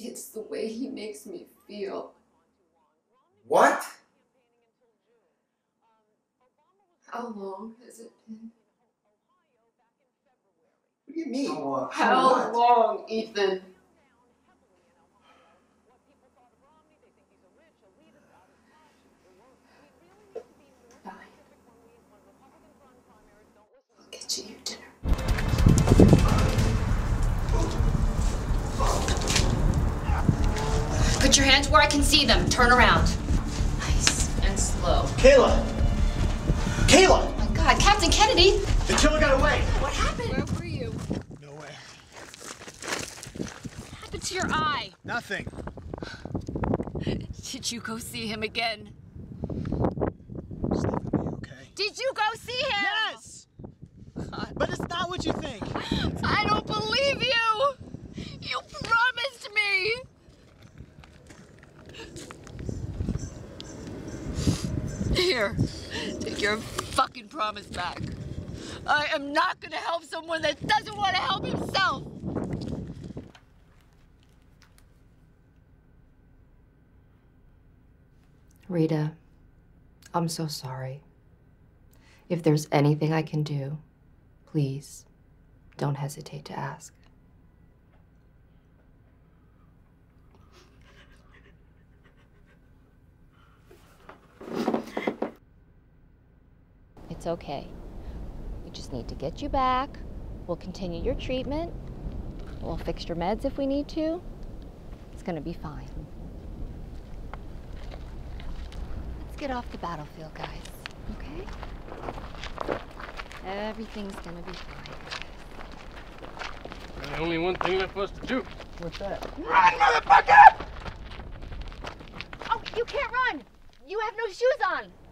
It's the way he makes me feel. What? How long has it been? What do you mean? How long, Ethan? Bye. I'll get you your dinner. Put your hands where I can see them. Turn around. Nice and slow. Kayla! Kayla! Oh my God, Captain Kennedy! The killer got away! What happened? Where were you? Nowhere. What happened to your eye? Nothing. Did you go see him again? It's not gonna be okay. Did you go see him? Yes! God. But it's not what you think. I don't believe you! You promised me! Here, take your fucking promise back. I am not gonna help someone that doesn't want to help himself. Rita, I'm so sorry. If there's anything I can do, please don't hesitate to ask. It's okay. We just need to get you back. We'll continue your treatment. We'll fix your meds if we need to. It's gonna be fine. Let's get off the battlefield, guys, okay? Everything's gonna be fine. There's only one thing left for us to do. What's that? Run, motherfucker! Oh, you can't run! You have no shoes on!